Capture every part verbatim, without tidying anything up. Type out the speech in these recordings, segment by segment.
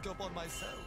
sneak up on myself.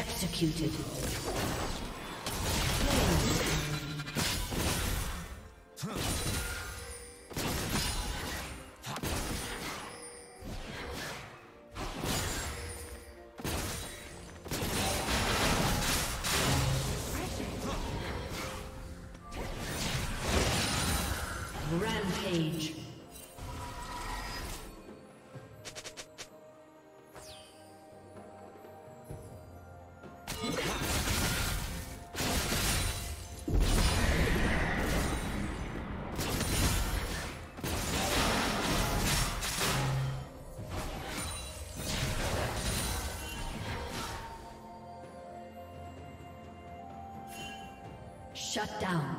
Executed. Rampage. Shut down.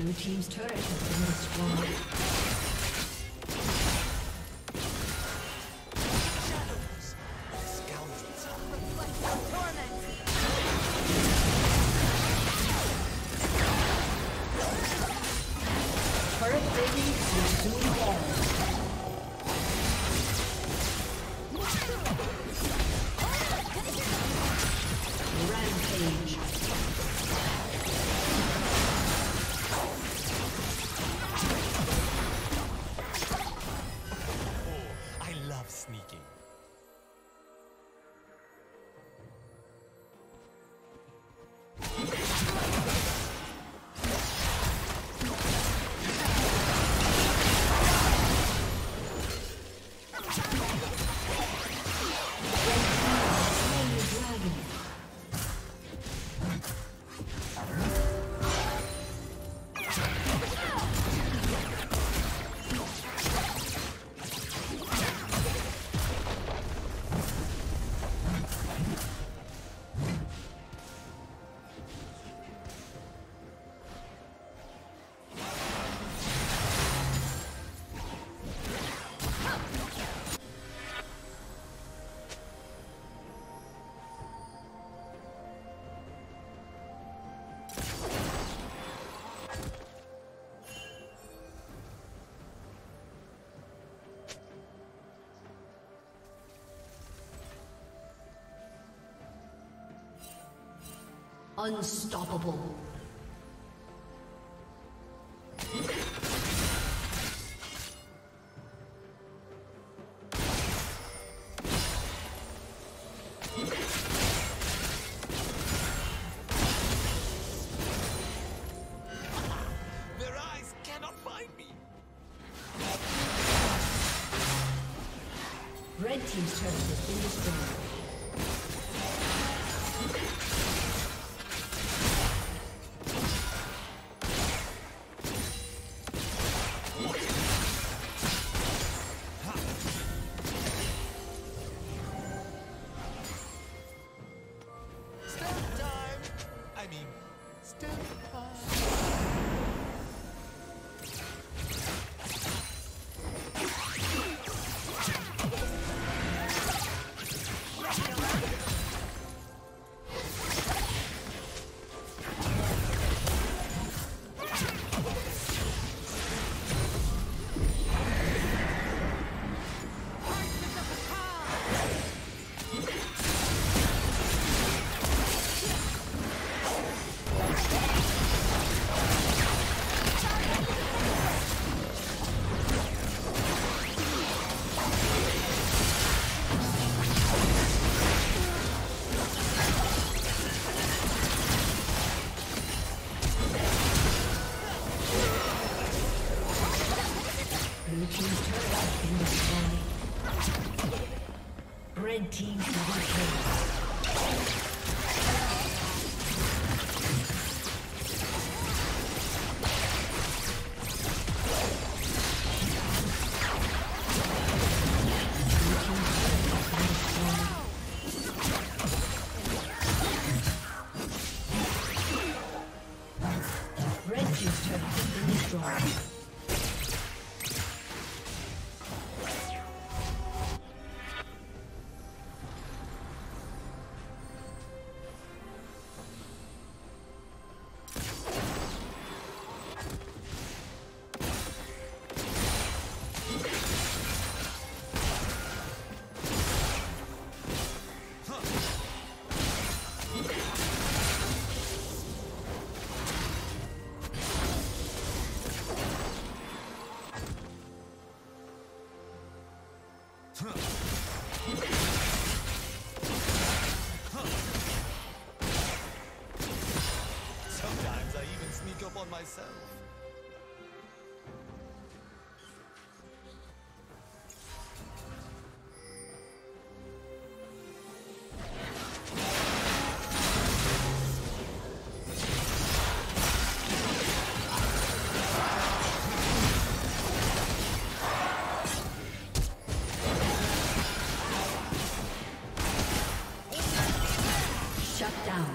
Blue team's turret has been destroyed. Unstoppable. Red team's turret has been destroyed. Red team double kill. Myself. Shut down.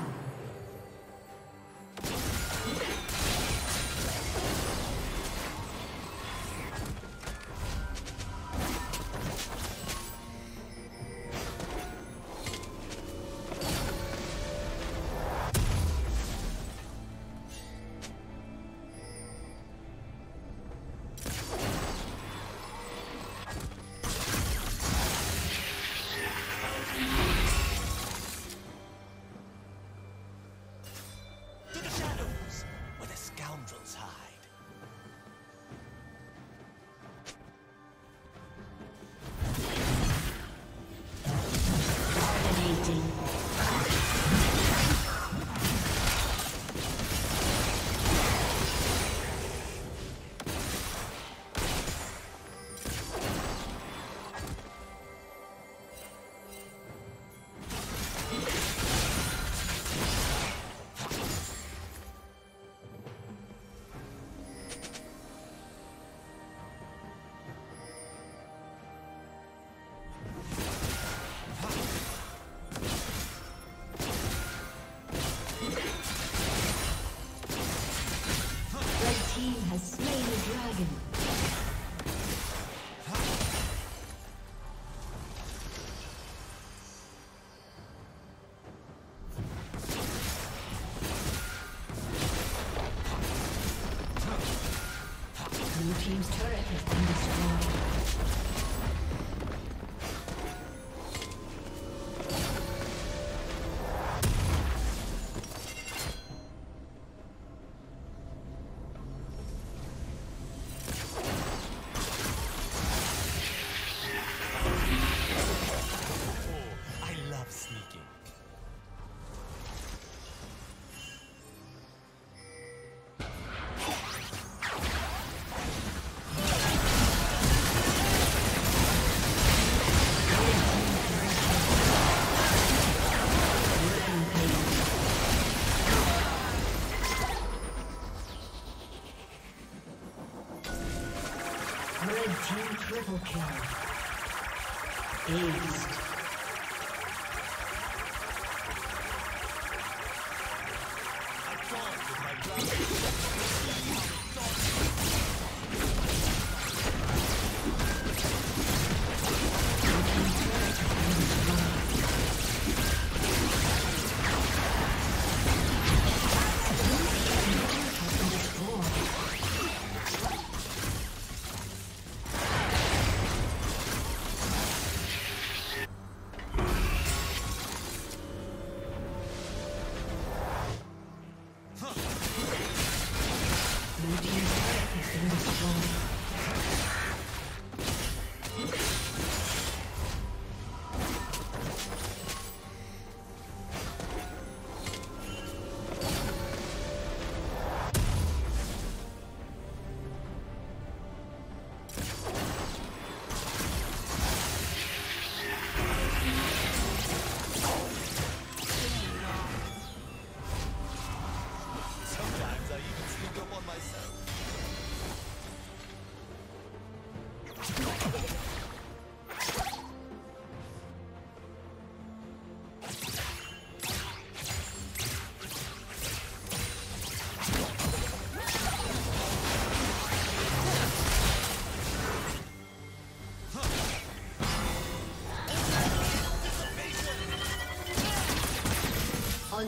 team has slain the dragon. Blue team's turret has been destroyed. Team triple kill. Aced. I fought with my brother.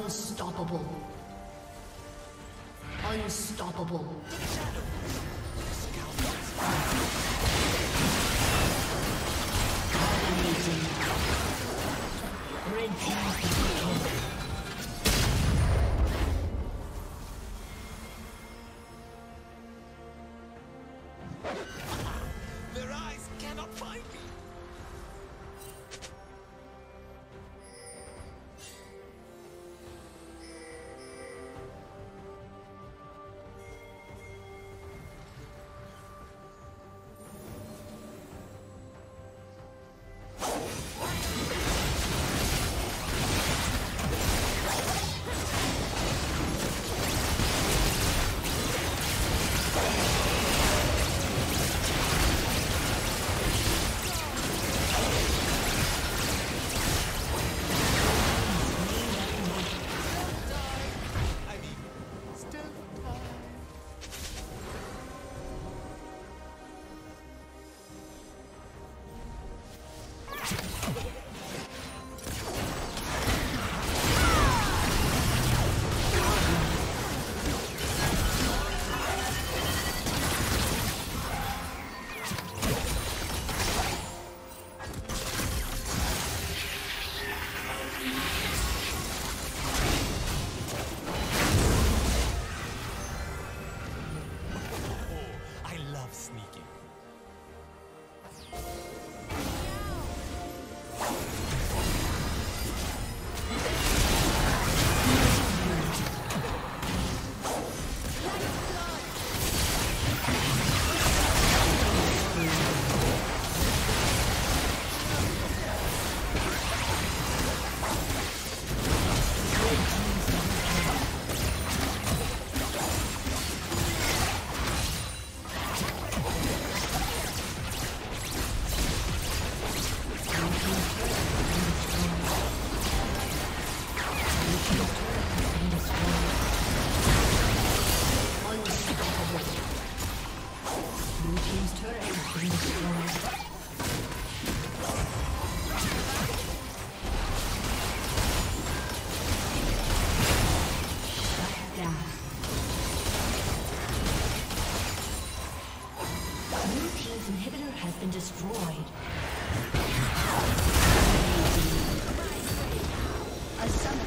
Unstoppable. Unstoppable. Amazing. Red team. Destroyed. A summon